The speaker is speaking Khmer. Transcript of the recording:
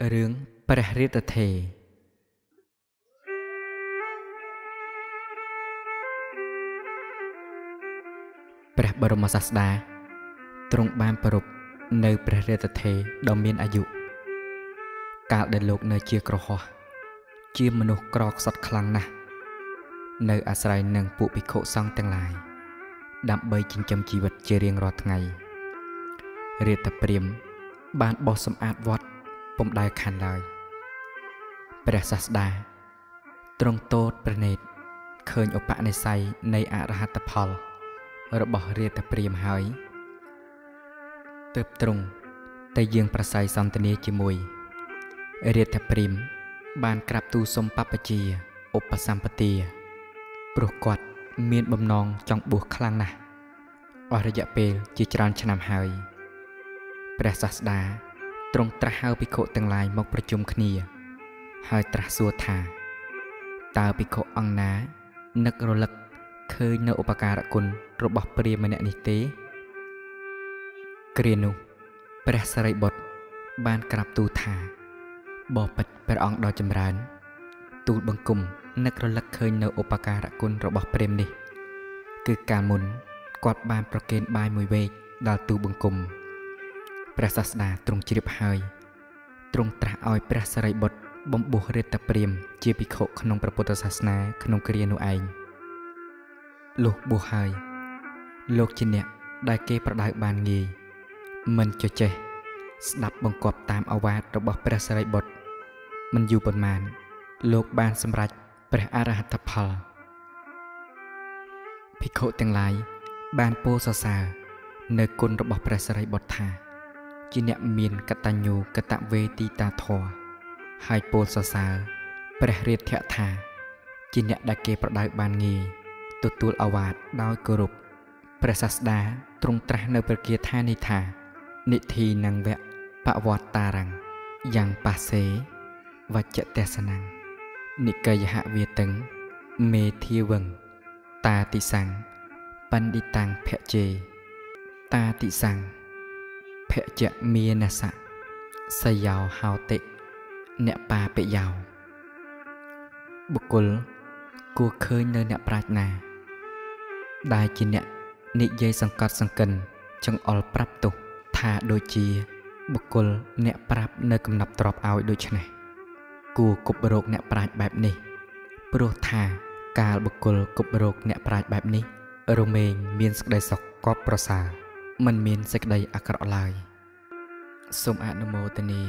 រឿងព្រះរាតថេរព្រះបរមសាស្តាទ្រង់បានប្រពន្ធនៅព្រះរាតថេរដ៏មានអាយុកាលដែលលោកនៅជាក្រហស្ថជាមនុស្សក្រខ្សត់ខ្លាំងណាស់នៅអាស្រ័យនឹងពួកភិក្ខុសង្ឃទាំងឡាយដើម្បីចិញ្ចឹមជីវិតជារៀងរាល់ថ្ងៃរាតព្រាហ្មណ៍បានបោសសម្អាតវត្តពុំដែលខានឡើយព្រះសាស្តាទ្រង់ទតព្រះនេត្រឃើញឧបនិស្ស័យនៃអរហត្តផលរបស់រាតព្រាហ្មណ៍ហើយទើបទ្រង់តែយាងប្រស័យសន្ទនាជាមួយរាតព្រាហ្មណ៍បានក្រាបទូលសុំបព្វជិយាឧបសម្បទាព្រោះគាត់មានបំណងចង់បួសខ្លាំងណាស់អស់រយៈពេលជាច្រើនឆ្នាំហើយព្រះសាស្តាទ្រង់ត្រាស់ហៅភិក្ខុទាំងឡាយមកប្រជុំគ្នាហើយត្រាស់សួរថាតើភិក្ខុអង្គណានឹករលឹកឃើញនៅឧបការៈគុណរបស់ព្រាហ្មណ៍ម្នាក់នេះទេគ្រានោះព្រះសារីបុត្របានក្រាបទូលថាបបិទ្ធព្រះអង្គដ៏ចម្រើនទូលបង្គំនឹករលឹកឃើញនៅឧបការៈគុណរបស់ព្រាហ្មណ៍នេះគឺកាលមុនគាត់បានប្រគេនបាយមួយវែកដល់ទូលបង្គំព្រះសាស្តាទ្រង់ជ្រាបហើយទ្រង់ត្រាស់ឲ្យព្រះសារីបុត្របំបួសរាតព្រាហ្មណ៍ជាភិក្ខុក្នុងព្រះពុទ្ធសាសនាក្នុងគ្រានោះឯងលុះបួសហើយលោកជាអ្នកដែលគេប្រដៅបានងាយមិនជចេះស្ដាប់បង្គាប់តាមអាវាធរបស់ព្រះសារីបុត្រមិនយូរប៉ុន្មានលោកបានសម្រេចព្រះអរហត្តផលភិក្ខុទាំងឡាយបានពោលសរសើរនៅគុណរបស់ព្រះសារីបុត្រថាជាអ្នកមានកតញ្ញូកតវេទីតាធរហើយពោលសរសើរព្រះរាធៈថាជាអ្នកដែលគេប្រដៅបានងាយទទួលអាវាធដោយគោរពព្រះសាស្តាទ្រង់ត្រាស់នៅព្រះគាថានេះថានិធិនឹងវៈបវតារੰងយ៉ាងបាសេវច្ចៈទេសនੰងនិកាយហវាទិងមេធាវឹងតាតិសੰងបណ្ឌិតាំងភជេតាតិសੰងភជមាណសៈសយោហោតិអ្នកបាពិយោបុគ្គលគួរឃើញនៅអ្នកប្រាជ្ញាដែលជាអ្នកនិយាយសង្កត់សង្កិនចង្អុលប្រាប់ទោសថាដូចជាបុគ្គលអ្នកប្រាប់នៅកំណប់ទ្របឲ្យដូច្នេះគួរគប់រោគអ្នកប្រាជ្ញាបែបនេះព្រោះថាកាលបុគ្គលគប់រោគអ្នកប្រាជ្ញាបែបនេះរមែងមានសេចក្តីសុខកប់ប្រសើរមិនមានសេចក្តីអាក្រក់ឡើយសូមអនុមោទនា